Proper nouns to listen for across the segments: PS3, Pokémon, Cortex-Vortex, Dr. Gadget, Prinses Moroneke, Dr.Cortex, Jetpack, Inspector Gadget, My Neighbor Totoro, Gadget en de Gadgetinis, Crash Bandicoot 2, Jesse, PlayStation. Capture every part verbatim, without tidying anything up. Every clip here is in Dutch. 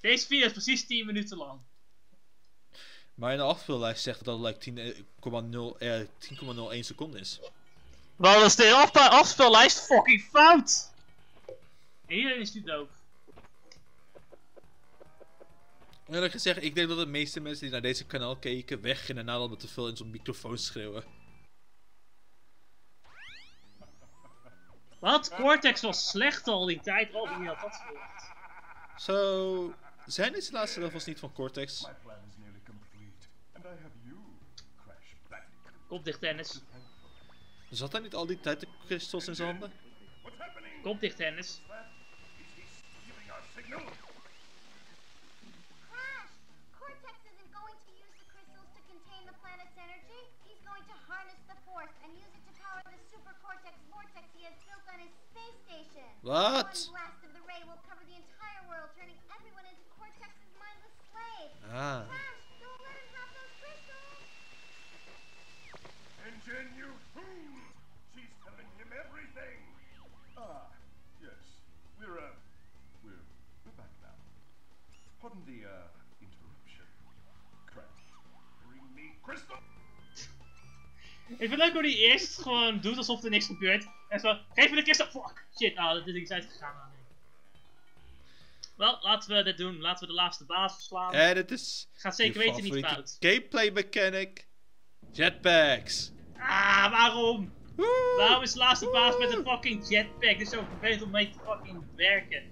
Deze video is precies tien minuten lang. Mijn afspeellijst zegt dat dat like tien komma nul één eh, seconde is. Maar dat is de af afspeellijst fucking fout! En hierin is die doof. Eerlijk gezegd, ik denk dat de meeste mensen die naar deze kanaal keken weggingen nadat we te veel in zo'n microfoon schreeuwen. Wat? Cortex was slecht al die tijd. Oh, die had dat verwacht. Zo, so, zijn deze laatste levels niet van Cortex? Kom dicht, Dennis. Zat hij niet al die tijd de crystals in zijn handen? Kom dicht, Dennis. Wat? Ah. Ik vind het leuk hoe hij eerst gewoon doet alsof er niks gebeurt. En zo, geef me de kist op. Fuck, shit, ah, dat ding is uitgegaan. Ah, nee. Wel, laten we dit doen. Laten we de laatste baas verslaan. En het is... Gaat zeker weten niet fout. Gameplay mechanic. Jetpacks. Ah, waarom? Woe, waarom is de laatste woe. baas met een fucking jetpack? Dit is zo vervelend om mee te fucking werken.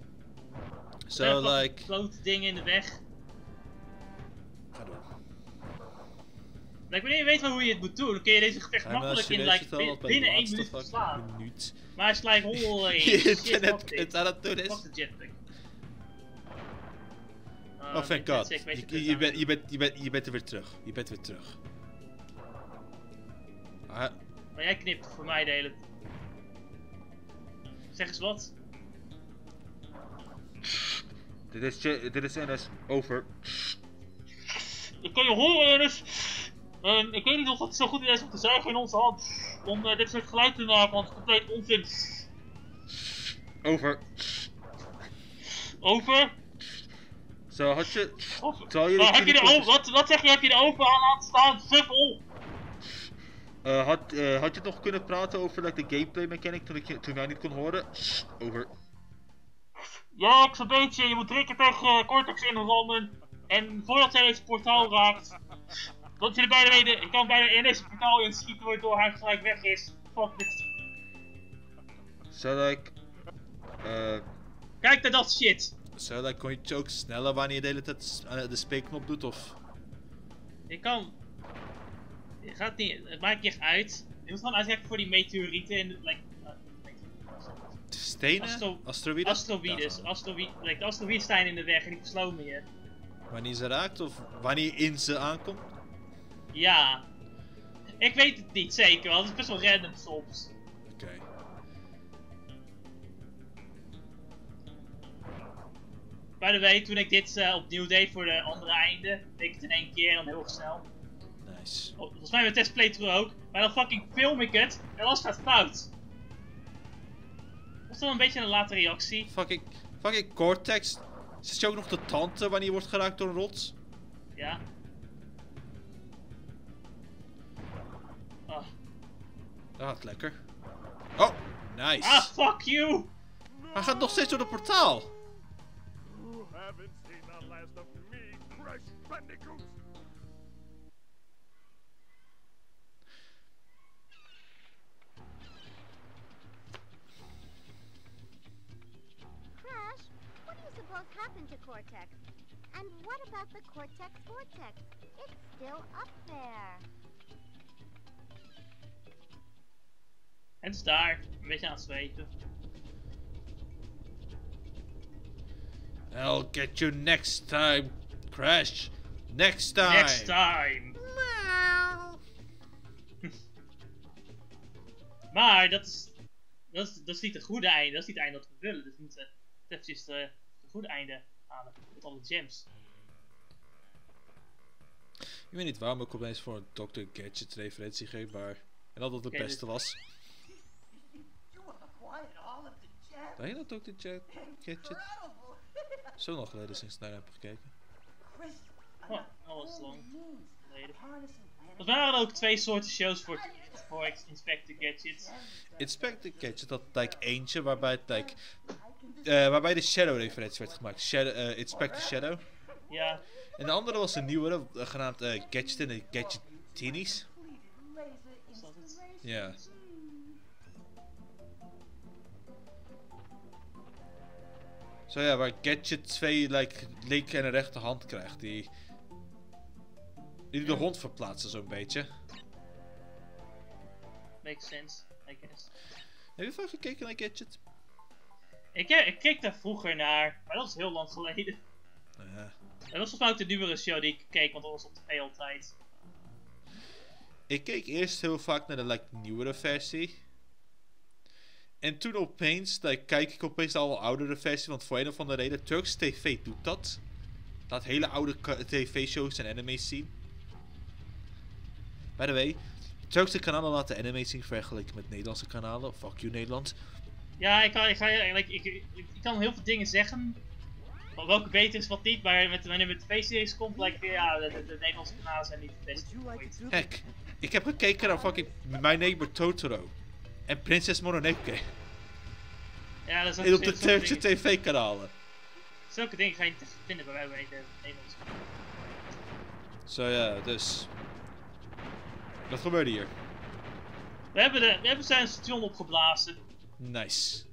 Zo, so, like... Grote dingen in de weg. Like, wanneer je weet wel hoe je het moet doen, dan kun je deze gevecht ja, makkelijk in like, bin binnen één minuut verslaan. Maar het is like, holy shit, het aan het doen is. Fuck de jetpack. Uh, oh, thank god. Je, je, je, bent, je, bent, je, bent, je bent er weer terug. Je bent weer terug. Ah. Maar jij knipt voor mij de hele... Zeg eens wat. Dit is, dit is N S. Over. Ik kan je horen, N S. Um, ik weet niet of het zo goed is om te zuigen in onze hand om uh, dit soort geluid te maken, want het is compleet onzin. Over. Over? Zo, had je... Over. Uh, heb je de over... Wat, wat zeg je, heb je de over aan laten staan? Suffel! Uh, had, uh, had je nog kunnen praten over like, de gameplay mechanic toen ik toen mij niet kon horen? Over. Ja, ik zo'n beetje. Je moet drie keer tegen uh, Cortex inrammen. En voordat zij deze portaal raakt... Dat jullie bij de reden, ik kan bijna in deze portaal inschieten waardoor hij gelijk weg is. Fuck dit. Zo like... Uh, Kijk naar dat shit! Zo so, like, kon je choke sneller wanneer je de hele tijd de speelknop doet of? Ik kan... Het gaat niet, het maakt niet echt uit. Je moet gewoon uitkijken voor die meteorieten en... Like, uh, Stenen? Astro Asteroïden? Asteroïdes. Asteroïden. Like, de asteroïden staan in de weg en die verslomen me je. Wanneer ze raakt of wanneer in ze aankomt? Ja, ik weet het niet zeker, want het is best wel random soms. Oké. Okay. By the way, toen ik dit uh, opnieuw deed voor de andere einde, deed ik het in één keer en dan heel snel. Nice. Oh, volgens mij mijn test playthrough ook, maar dan fucking film ik het en alles gaat fout. Dat is dan een beetje een late reactie. Fucking, fucking Cortex. Zit je ook nog de tante wanneer je wordt geraakt door een rots? Ja. Dat gaat lekker. Oh, nice. Ah, fuck you! Hij gaat nog steeds door het portaal. Crash, what do you suppose happened to Cortex? And what about the Cortex-Vortex? It's still up there. Het is daar, een beetje aan het zweten. I'll get you next time, Crash. Next time. Next time. Maar dat is, dat is, dat is niet het goede einde, dat is niet het einde dat we willen. Dus we moeten eventjes het goede einde halen met alle gems. Ik weet niet waarom ik opeens voor een dokter Gadget referentie geef, maar en dat het de okay, beste dit... was. Did I not talk to Gadget? Zo lang geleden sinds ik naar heb gekeken. Oh, alles lang geleden. Er waren ook twee soorten shows voor, voor Inspector Gadget. Inspector Gadget had like eentje waarbij, like, uh, waarbij de Shadow-referentie werd gemaakt. Shadow, uh, Inspector Shadow. Ja. En de andere was een nieuwere, uh, genaamd uh, Gadget en de Gadgetinis. Ja. Zo ja, waar Gadget twee like, link en een rechterhand krijgt, die, die de hond verplaatsen zo'n beetje. Makes sense, I guess. Heb je vaak gekeken naar Gadget? Ik, ik keek daar vroeger naar, maar dat is heel lang geleden. Uh. Dat was volgens mij ook de nieuwere show die ik keek, want dat was op tv altijd. Ik keek eerst heel vaak naar de like, nieuwere versie. En toen opeens, like, kijk ik opeens naar al oudere versie, want voor een of andere reden, Turks T V doet dat. Laat hele oude tv-shows en anime's zien. By the way, Turkse kanalen laten anime's zien vergeleken met Nederlandse kanalen. Fuck you Nederland. Ja, ik kan, ik, ga, like, ik, ik, ik kan heel veel dingen zeggen. Welke beter is, wat niet, maar met, wanneer met tv-series komt, like, ja, de, de, de Nederlandse kanalen zijn niet het beste. Heck, ik heb gekeken naar fucking My Neighbor Totoro. En Prinses Moroneke. Ja, dat is ook en op de Turkse tv-kanalen. Zulke dingen ga je niet vinden bij mij bij de Nederlandse. Zo so, ja, yeah, dus. Wat gebeurde hier? We hebben, de, we hebben zijn station opgeblazen. Nice.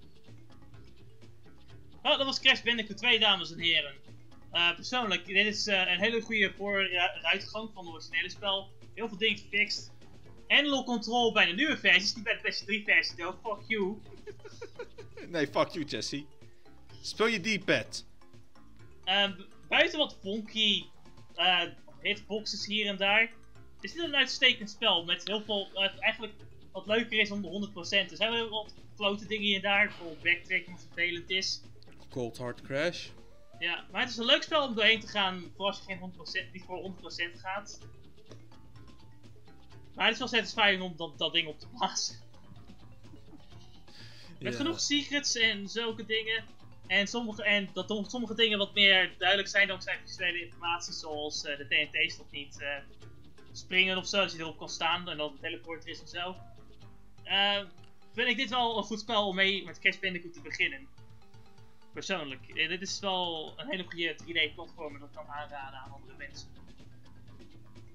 Oh, dat was Crash Bandicoot twee, dames en heren. Uh, persoonlijk, dit is uh, een hele goede vooruitgang van het originele spel. Heel veel dingen gefixt. Handle control bij de nieuwe versies, die bij de P S drie versie, though. Fuck you. Nee, fuck you, Jesse. Speel je D-pad. Um, buiten wat funky uh, hitboxes hier en daar, is dit een uitstekend spel met heel veel, uh, eigenlijk wat leuker is dan de honderd procent. Er dus zijn wel wat klote dingen hier en daar, bijvoorbeeld backtracking wat vervelend is. Cold Hard Crash. Ja, maar het is een leuk spel om doorheen te gaan, voor als je geen honderd procent, niet voor honderd procent gaat. Maar het is wel satisfying om dat, dat ding op te blazen. Yeah. Met genoeg secrets en zulke dingen. En sommige, en dat sommige dingen wat meer duidelijk zijn dan zijn visuele informatie, zoals uh, de T N T's dat niet uh, springen ofzo, als je erop kan staan en dat het teleporter is ofzo. Uh, vind ik dit wel een goed spel om mee met Crash Bandicoot te beginnen. Persoonlijk. Uh, dit is wel een hele goede drie D-platformer dat kan aanraden aan andere mensen.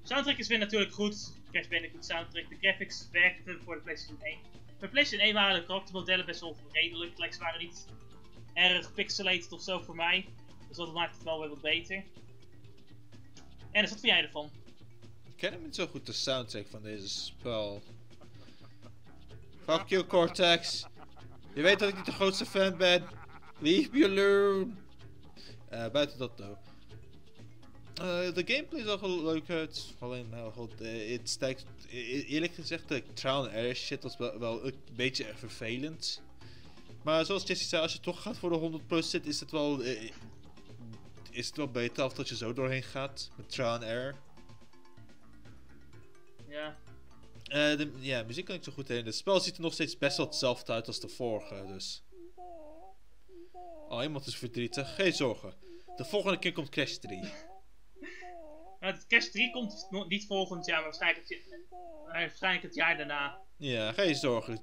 Soundtrack is weer natuurlijk goed. Crash Bandicoot soundtrack, de graphics werkten voor de PlayStation één. Voor PlayStation één waren de karaktermodellen best wel redelijk, ze waren niet erg pixelated of zo voor mij. Dus dat maakt het wel weer wat beter. En dus wat vind jij ervan? Ik ken hem niet zo goed, de soundtrack van deze spel. Fuck you Cortex. Je weet dat ik niet de grootste fan ben. Leave me alone. Uh, buiten dat nou. Uh, de gameplay zag wel leuk uit, alleen nou goed, het uh, stijgt, eerlijk gezegd de trial and error shit was wel, wel een beetje vervelend. Maar zoals Jesse zei, als je toch gaat voor de honderd procent is het wel, uh, is het wel beter af dat je zo doorheen gaat met trial and error. Ja. Uh, de, ja, muziek kan ik zo goed heen. Het spel ziet er nog steeds best wel hetzelfde uit als de vorige, dus. Oh, iemand is verdrietig, geen zorgen. De volgende keer komt Crash drie. Nou, Crash drie komt niet volgend jaar, maar waarschijnlijk het, waarschijnlijk het jaar daarna. Ja, geen zorgen,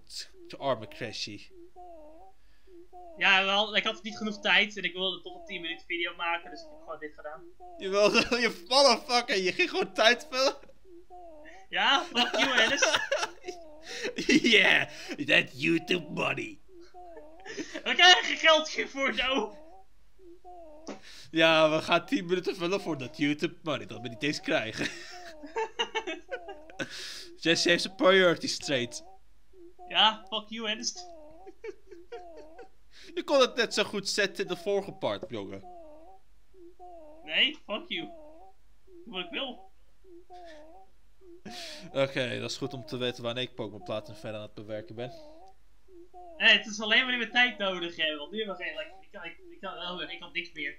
de arme Crashy. Ja, wel, ik had niet genoeg tijd en ik wilde toch een tien minuut video maken, dus ik heb gewoon dit gedaan. Je wilde, je motherfucker, je ging gewoon tijd vullen? Ja, fuck you, Alice. Yeah, that's YouTube money. We krijgen geld hiervoor, nou. Ja, we gaan tien minuten vullen voor dat YouTube money, dat we niet eens krijgen. Jesse heeft zijn priority straight. Ja, fuck you, Ernst. Je kon het net zo goed zetten in de vorige part, jongen. Nee, fuck you. Doe wat ik wil. Oké, okay, dat is goed om te weten wanneer ik Pokémon Platinum verder aan het bewerken ben. Nee, hey, het is alleen maar weer tijd nodig, hè, want nu hebben we geen... Like, ik, ik, ik, kan, oh, ik kan niks meer.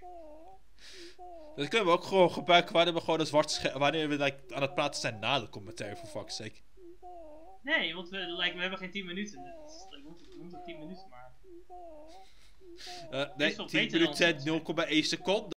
Dat kunnen we ook gewoon gebruiken wanneer we gewoon een zwart scherm... Wanneer we like, aan het praten zijn na de commentaar, voor fuck's sake. Nee, want we, like, we hebben geen tien minuten. Dus, like, we moeten tien minuten maken. Uh, nee, tien minuten en nul komma één seconde.